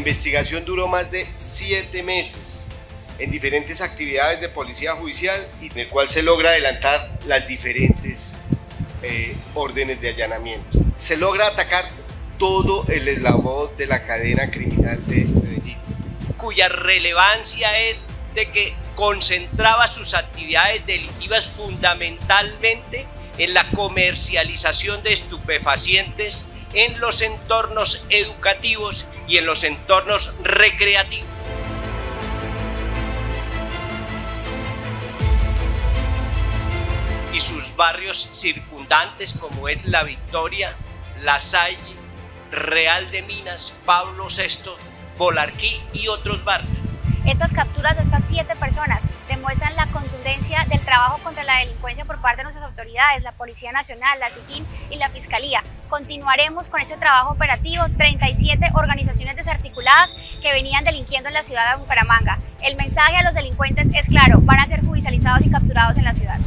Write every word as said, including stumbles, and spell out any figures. investigación duró más de siete meses en diferentes actividades de policía judicial, y en el cual se logra adelantar las diferentes eh, órdenes de allanamiento. Se logra atacar todo el eslabón de la cadena criminal de este delito, cuya relevancia es de que concentraba sus actividades delictivas fundamentalmente en la comercialización de estupefacientes en los entornos educativos y en los entornos recreativos. Y sus barrios circundantes, como es La Victoria, La Salle, Real de Minas, Pablo sexto, Bolarquí y otros barrios. Estas capturas de estas siete personas demuestran la contundencia del trabajo contra la delincuencia por parte de nuestras autoridades, la Policía Nacional, la SIJIN y la Fiscalía. Continuaremos con este trabajo operativo. Treinta y siete organizaciones desarticuladas que venían delinquiendo en la ciudad de Bucaramanga. El mensaje a los delincuentes es claro: van a ser judicializados y capturados en la ciudad.